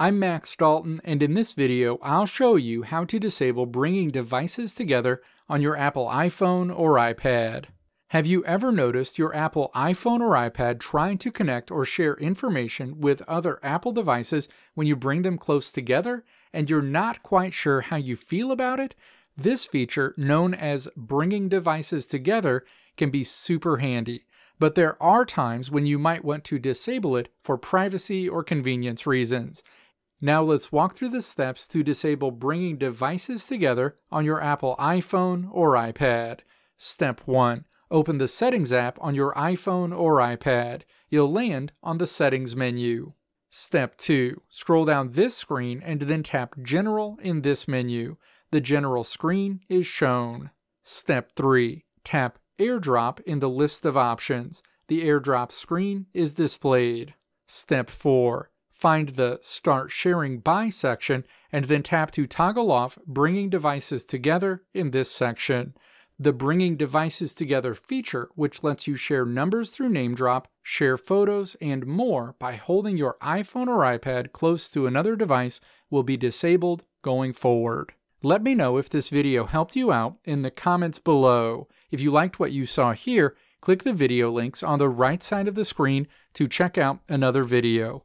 I'm Max Dalton, and in this video I'll show you how to disable bringing devices together on your Apple iPhone or iPad. Have you ever noticed your Apple iPhone or iPad trying to connect or share information with other Apple devices when you bring them close together, and you're not quite sure how you feel about it? This feature, known as bringing devices together, can be super handy, but there are times when you might want to disable it for privacy or convenience reasons. Now let's walk through the steps to disable bringing devices together on your Apple iPhone or iPad. Step 1. Open the Settings app on your iPhone or iPad. You'll land on the Settings menu. Step 2. Scroll down this screen and then tap General in this menu. The General screen is shown. Step 3. Tap AirDrop in the list of options. The AirDrop screen is displayed. Step 4. Find the Start Sharing By section and then tap to toggle off Bringing Devices Together in this section. The Bringing Devices Together feature, which lets you share numbers through NameDrop, share photos, and more by holding your iPhone or iPad close to another device, will be disabled going forward. Let me know if this video helped you out in the comments below. If you liked what you saw here, click the video links on the right side of the screen to check out another video,